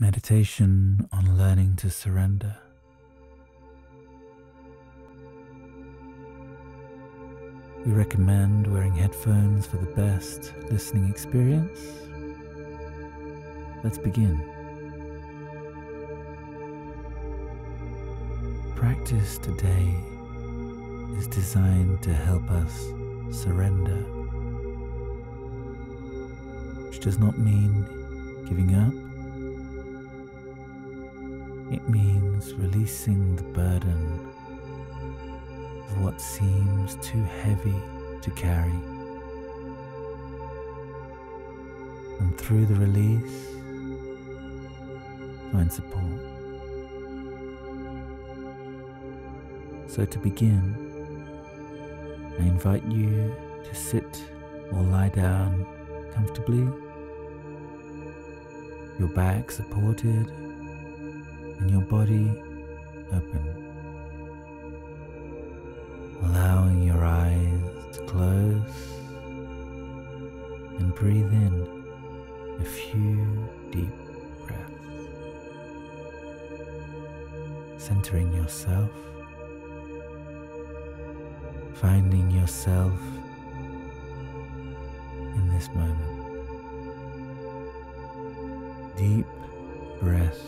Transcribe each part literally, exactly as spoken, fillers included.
Meditation on learning to surrender. We recommend wearing headphones for the best listening experience. Let's begin. Practice today is designed to help us surrender, which does not mean giving up. It means releasing the burden of what seems too heavy to carry. And through the release, find support. So to begin, I invite you to sit or lie down comfortably, your back supported, and your body open, allowing your eyes to close and breathe in a few deep breaths, centering yourself, finding yourself in this moment. Deep breaths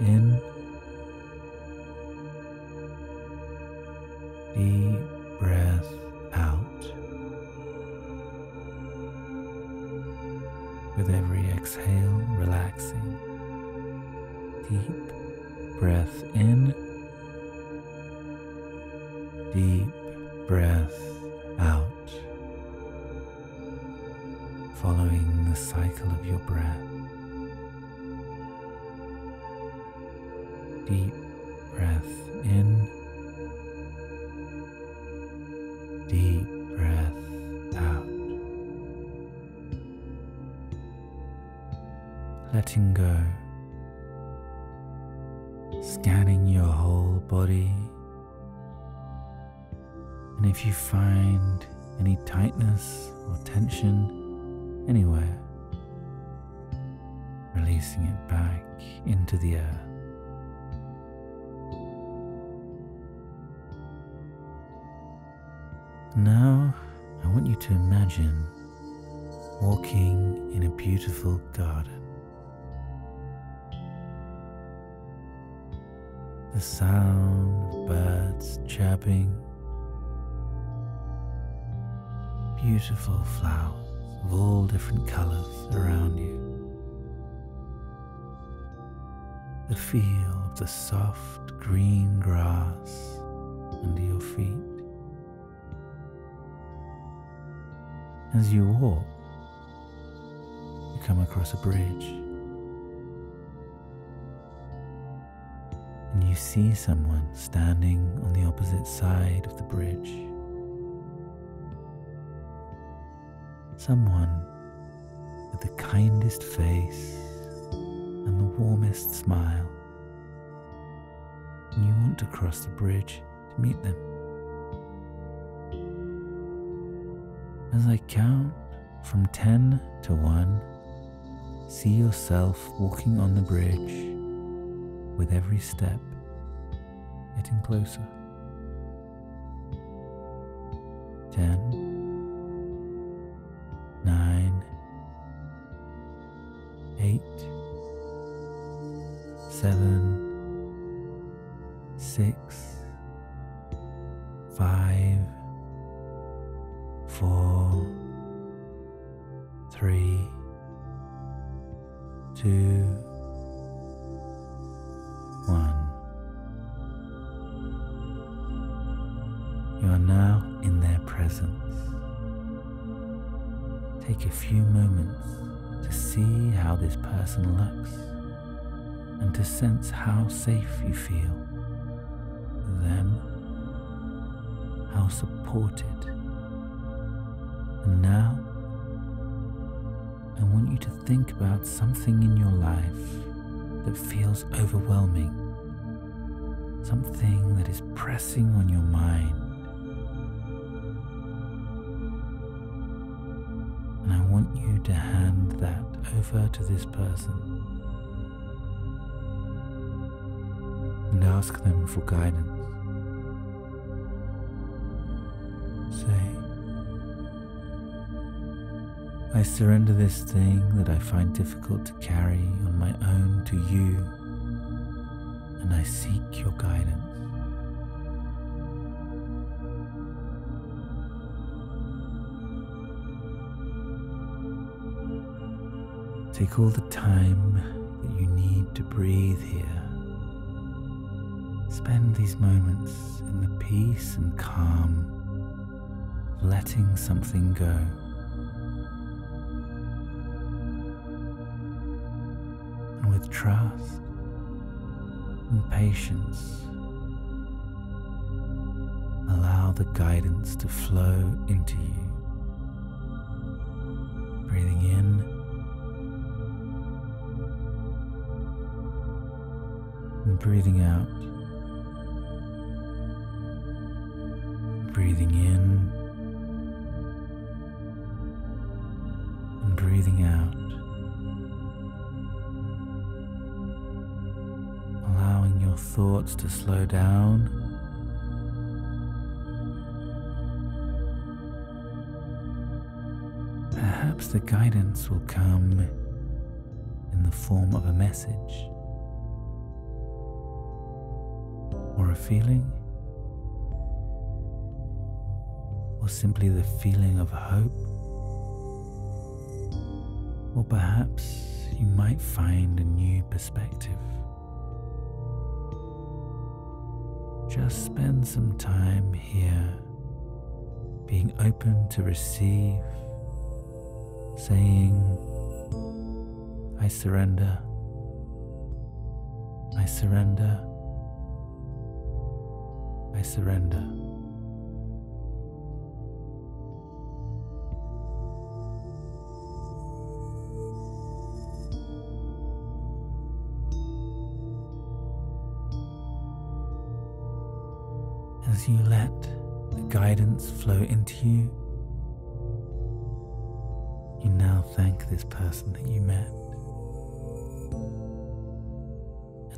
in, deep breath out. With every exhale, relaxing. Deep breath in, deep breath out, following the cycle of your breath. Deep breath in, deep breath out, letting go, scanning your whole body, and if you find any tightness or tension anywhere, releasing it back into the earth. Now, I want you to imagine walking in a beautiful garden. The sound of birds chirping, beautiful flowers of all different colors around you, the feel of the soft green grass under your feet. As you walk, you come across a bridge, and you see someone standing on the opposite side of the bridge. Someone with the kindest face and the warmest smile, and you want to cross the bridge to meet them. As I count from ten to one, see yourself walking on the bridge, with every step getting closer. Ten, nine, eight, seven, six, five, Four, three, two, one. You are now in their presence. Take a few moments to see how this person looks and to sense how safe you feel with them, how supported. And now, I want you to think about something in your life that feels overwhelming, something that is pressing on your mind. And I want you to hand that over to this person, and ask them for guidance. Say, I surrender this thing that I find difficult to carry on my own to you, and I seek your guidance. Take all the time that you need to breathe here. Spend these moments in the peace and calm of letting something go. And with trust and patience, allow the guidance to flow into you. Breathing in and breathing out, breathing in and breathing out, allowing your thoughts to slow down . Perhaps the guidance will come in the form of a message or a feeling, or simply the feeling of hope, or perhaps you might find a new perspective. Just spend some time here, being open to receive, saying, I surrender, I surrender, I surrender. As you let the guidance flow into you, you now thank this person that you met,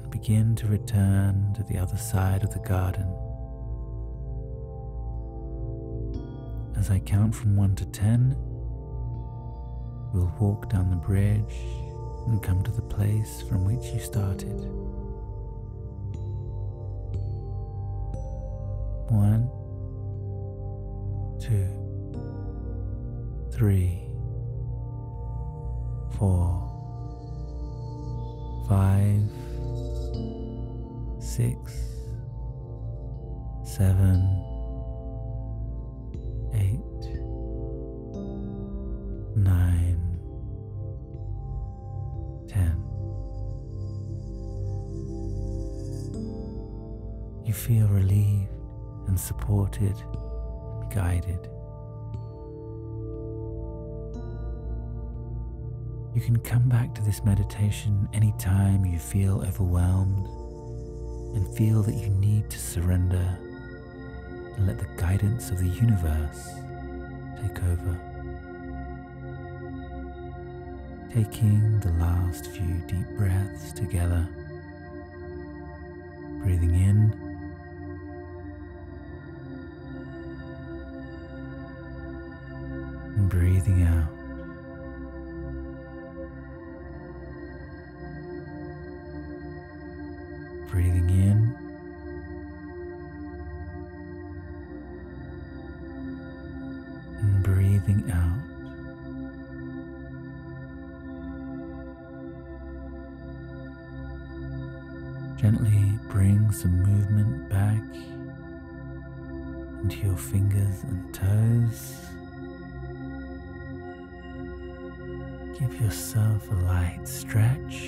and begin to return to the other side of the garden. As I count from one to ten, we'll walk down the bridge and come to the place from which you started. One, two, three, four, five, six, seven, nine, ten. You feel relieved and supported and guided. You can come back to this meditation anytime you feel overwhelmed and feel that you need to surrender and let the guidance of the universe take over. Taking the last few deep breaths together, breathing in and breathing out. Breathing in and breathing out. Gently bring some movement back into your fingers and toes. Give yourself a light stretch.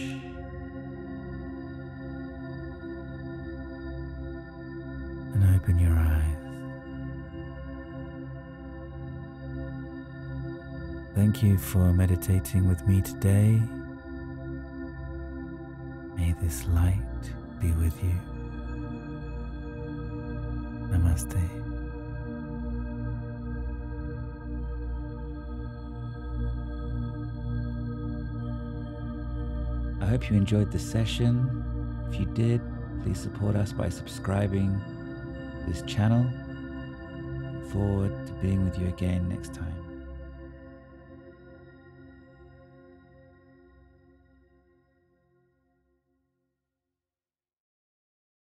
And open your eyes. Thank you for meditating with me today. May this light be with you. Namaste. I hope you enjoyed this session. If you did, Please support us by subscribing to this channel. Forward to being with you again next time.